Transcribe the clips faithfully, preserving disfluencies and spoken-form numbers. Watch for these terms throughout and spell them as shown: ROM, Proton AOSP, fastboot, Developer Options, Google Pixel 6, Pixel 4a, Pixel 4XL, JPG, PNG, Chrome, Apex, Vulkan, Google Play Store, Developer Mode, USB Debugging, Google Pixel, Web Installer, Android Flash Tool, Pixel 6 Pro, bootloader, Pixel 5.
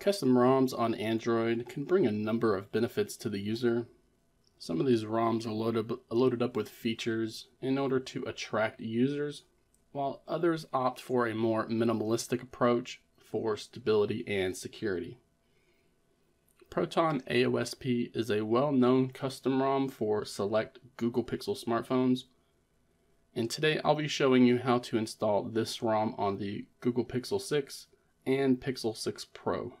Custom ROMs on Android can bring a number of benefits to the user. Some of these ROMs are loaded, loaded up with features in order to attract users, while others opt for a more minimalistic approach for stability and security. Proton A O S P is a well-known custom ROM for select Google Pixel smartphones, and today I'll be showing you how to install this ROM on the Google Pixel six and Pixel six Pro.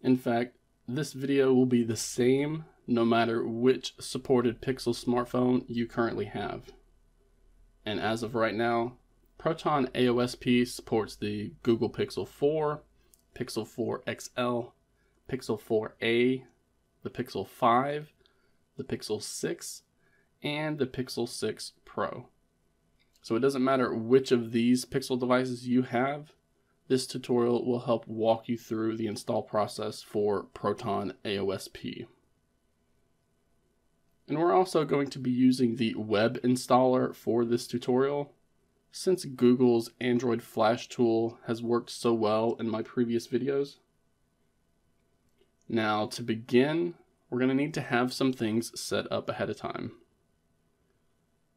In fact, this video will be the same no matter which supported Pixel smartphone you currently have. And as of right now, Proton A O S P supports the Google Pixel four, Pixel four X L, Pixel four A, the Pixel five, the Pixel six, and the Pixel six Pro. So it doesn't matter which of these Pixel devices you have, this tutorial will help walk you through the install process for Proton A O S P. And we're also going to be using the web installer for this tutorial, since Google's Android Flash Tool has worked so well in my previous videos. Now, to begin, we're going to need to have some things set up ahead of time.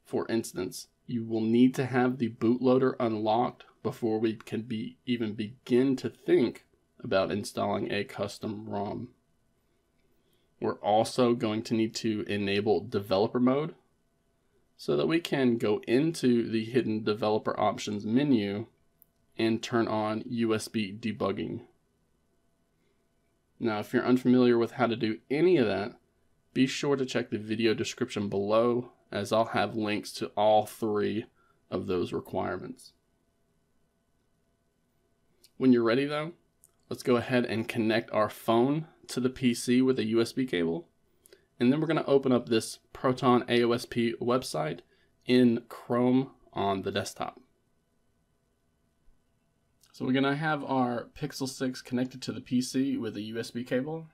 For instance, you will need to have the bootloader unlocked before we can be even begin to think about installing a custom ROM. We're also going to need to enable developer mode so that we can go into the hidden developer options menu and turn on U S B debugging. Now, if you're unfamiliar with how to do any of that, be sure to check the video description below, as I'll have links to all three of those requirements. When you're ready though, let's go ahead and connect our phone to the P C with a U S B cable, and then we're going to open up this Proton A O S P website in Chrome on the desktop. So we're going to have our Pixel six connected to the P C with a U S B cable,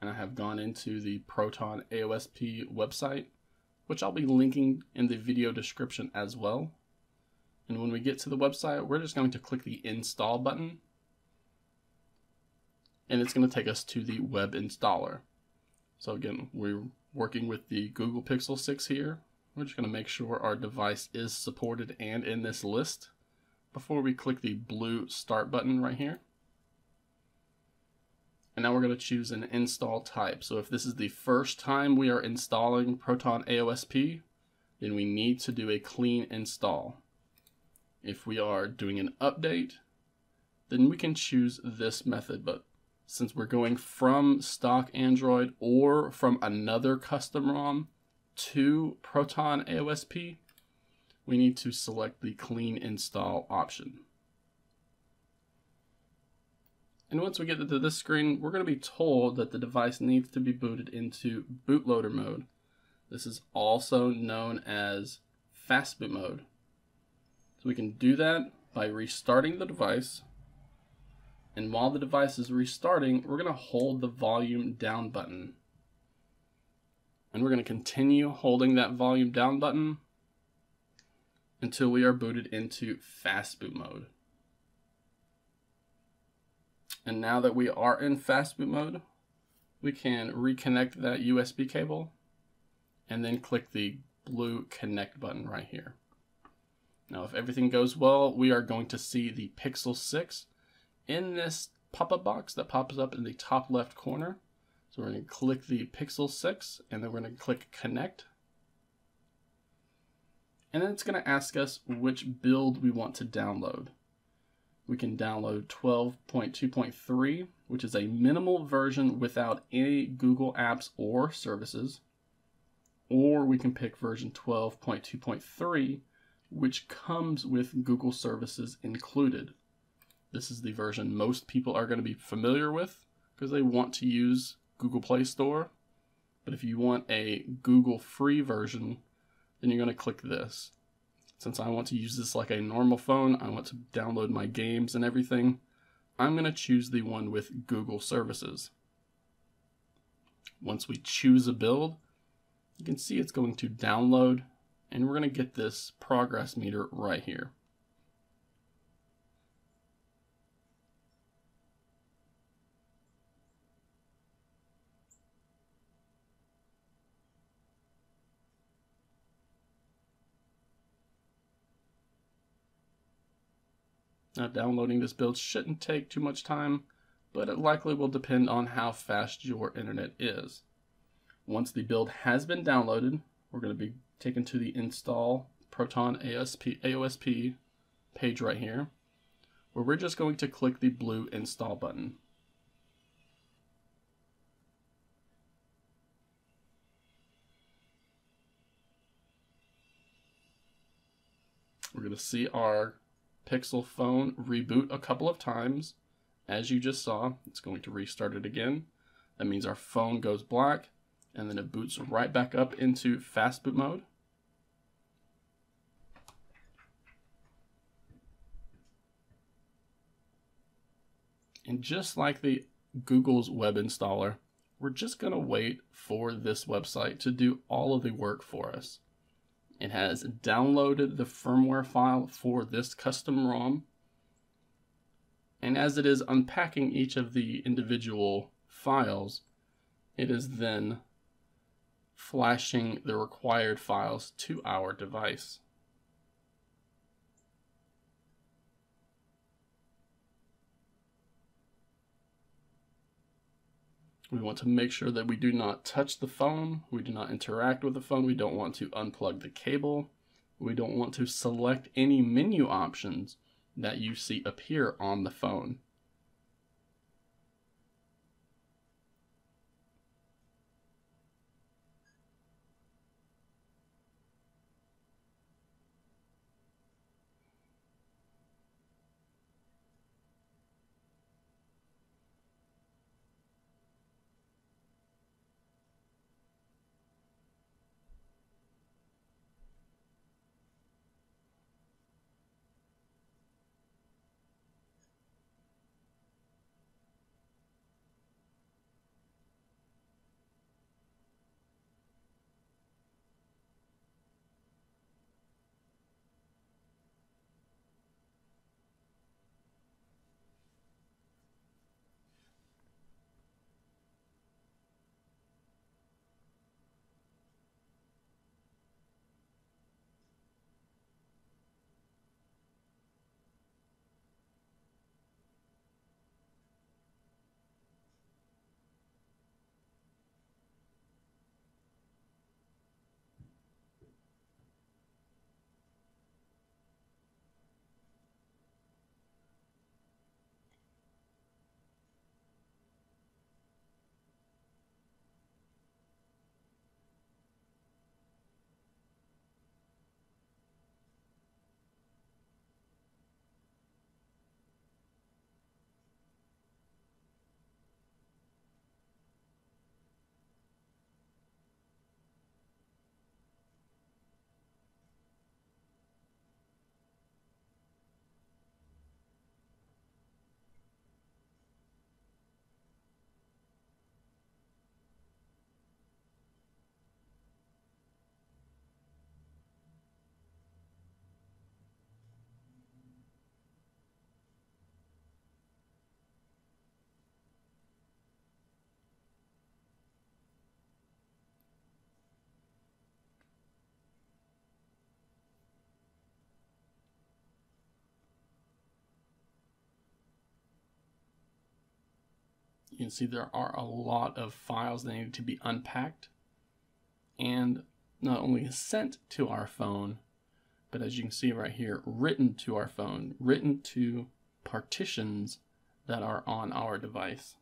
and I have gone into the Proton A O S P website, which I'll be linking in the video description as well. And when we get to the website, we're just going to click the install button, and it's going to take us to the web installer. So again, we're working with the Google Pixel six here. We're just going to make sure our device is supported and in this list before we click the blue start button right here. And now we're going to choose an install type. So if this is the first time we are installing Proton A O S P, then we need to do a clean install. If we are doing an update, then we can choose this method, but since we're going from stock Android or from another custom ROM to Proton A O S P, we need to select the clean install option. And once we get to this screen, we're going to be told that the device needs to be booted into bootloader mode. This is also known as fastboot mode. So we can do that by restarting the device. And while the device is restarting, we're going to hold the volume down button. And we're going to continue holding that volume down button until we are booted into fastboot mode. And now that we are in fastboot mode, we can reconnect that U S B cable and then click the blue connect button right here. Now, if everything goes well, we are going to see the Pixel six in this pop-up box that pops up in the top left corner. So we're going to click the Pixel six, and then we're going to click connect. And then it's going to ask us which build we want to download. We can download twelve point two point three, which is a minimal version without any Google apps or services. Or we can pick version twelve point two point three, which comes with Google services included. This is the version most people are going to be familiar with because they want to use Google Play Store. But if you want a Google free version, then you're going to click this. Since I want to use this like a normal phone, I want to download my games and everything, I'm going to choose the one with Google services. Once we choose a build, you can see it's going to download, and we're going to get this progress meter right here. Now, downloading this build shouldn't take too much time, but it likely will depend on how fast your internet is. Once the build has been downloaded, we're going to be taken to the install Proton A O S P, A O S P page right here, where we're just going to click the blue install button. We're going to see our Pixel phone reboot a couple of times. As you just saw, it's going to restart it again. That means our phone goes black, and then it boots right back up into fastboot mode. And just like the Google's web installer, we're just going to wait for this website to do all of the work for us. It has downloaded the firmware file for this custom ROM. And as it is unpacking each of the individual files, it is then flashing the required files to our device. We want to make sure that we do not touch the phone, we do not interact with the phone, we don't want to unplug the cable, we don't want to select any menu options that you see appear on the phone. You can see there are a lot of files that need to be unpacked and not only sent to our phone, but as you can see right here, written to our phone, written to partitions that are on our device.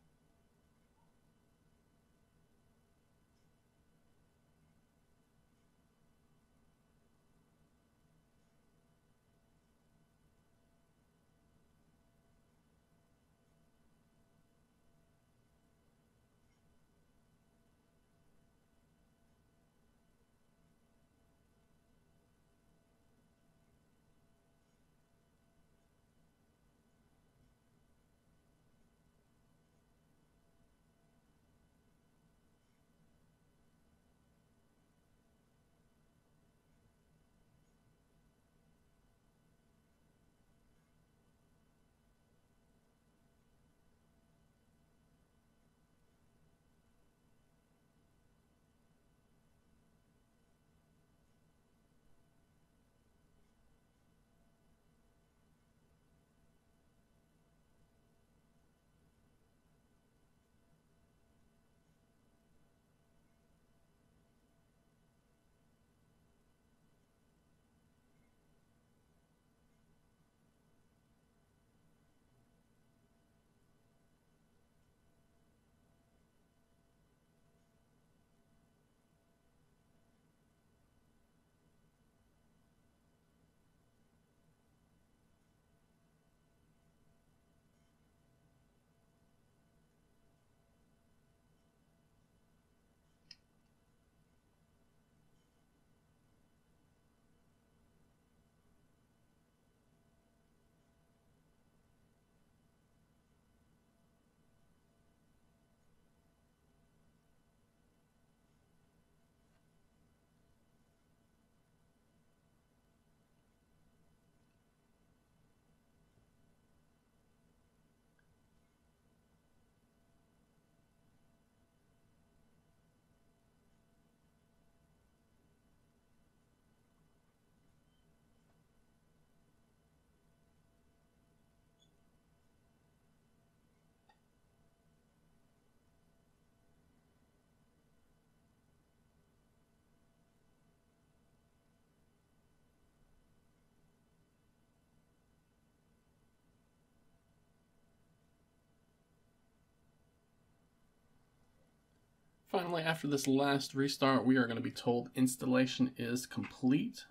Finally, after this last restart, we are going to be told installation is complete,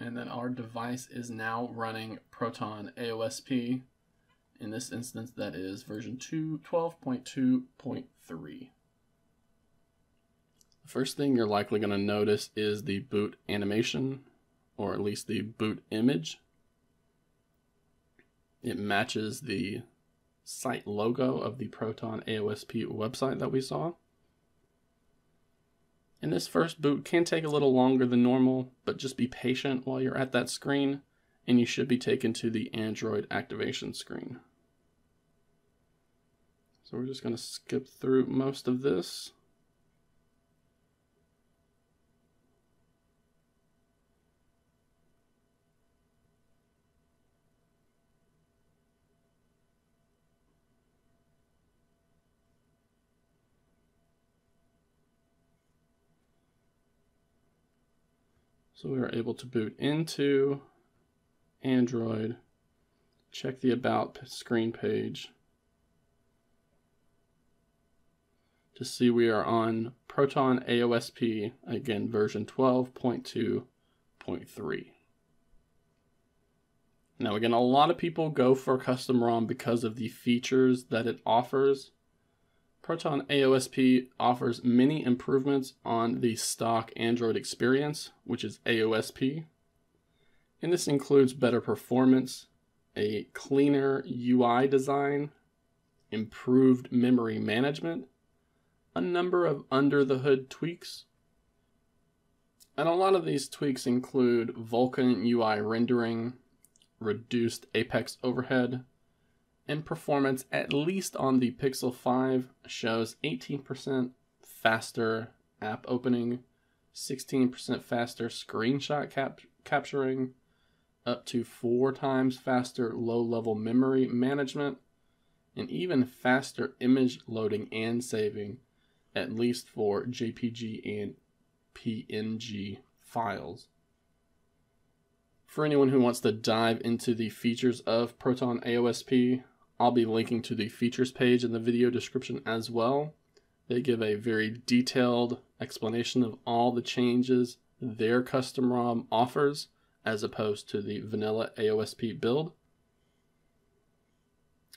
and that our device is now running Proton A O S P. In this instance, that is version twelve point two point three. The first thing you're likely going to notice is the boot animation, or at least the boot image. It matches the site logo of the Proton A O S P website that we saw. And this first boot can take a little longer than normal, but just be patient while you're at that screen, and you should be taken to the Android activation screen. So we're just going to skip through most of this. So we are able to boot into Android, check the About screen page to see we are on Proton A O S P, again version twelve point two point three. Now again, a lot of people go for custom ROM because of the features that it offers. Proton A O S P offers many improvements on the stock Android experience, which is A O S P. And this includes better performance, a cleaner U I design, improved memory management, a number of under-the-hood tweaks. And a lot of these tweaks include Vulkan U I rendering, reduced Apex overhead, and performance, at least on the Pixel five, shows eighteen percent faster app opening, sixteen percent faster screenshot cap capturing, up to four times faster low-level memory management, and even faster image loading and saving, at least for J P G and P N G files. For anyone who wants to dive into the features of Proton A O S P, I'll be linking to the features page in the video description as well. They give a very detailed explanation of all the changes their custom ROM offers, as opposed to the vanilla A O S P build.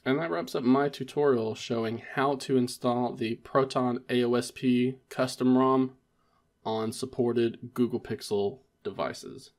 And that wraps up my tutorial showing how to install the Proton A O S P custom ROM on supported Google Pixel devices.